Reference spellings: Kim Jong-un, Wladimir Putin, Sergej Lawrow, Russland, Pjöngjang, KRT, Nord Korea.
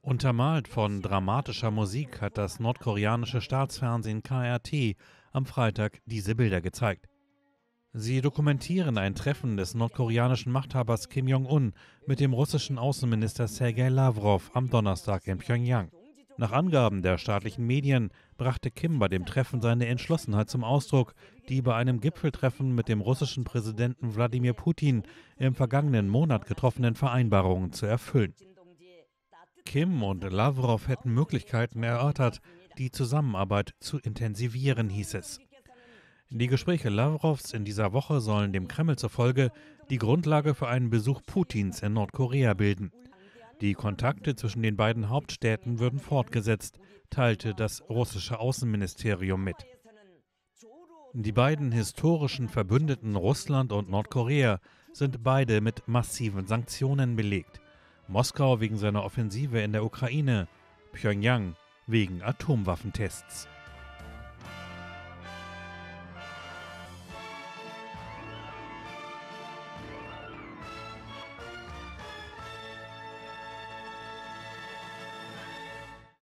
Untermalt von dramatischer Musik hat das nordkoreanische Staatsfernsehen KRT am Freitag diese Bilder gezeigt. Sie dokumentieren ein Treffen des nordkoreanischen Machthabers Kim Jong-un mit dem russischen Außenminister Sergej Lawrow am Donnerstag in Pjöngjang. Nach Angaben der staatlichen Medien brachte Kim bei dem Treffen seine Entschlossenheit zum Ausdruck, die bei einem Gipfeltreffen mit dem russischen Präsidenten Wladimir Putin im vergangenen Monat getroffenen Vereinbarungen zu erfüllen. Kim und Lawrow hätten Möglichkeiten erörtert, die Zusammenarbeit zu intensivieren, hieß es. Die Gespräche Lawrows in dieser Woche sollen dem Kreml zufolge die Grundlage für einen Besuch Putins in Nordkorea bilden. Die Kontakte zwischen den beiden Hauptstädten würden fortgesetzt, teilte das russische Außenministerium mit. Die beiden historischen Verbündeten Russland und Nordkorea sind beide mit massiven Sanktionen belegt. Moskau wegen seiner Offensive in der Ukraine, Pjöngjang wegen Atomwaffentests.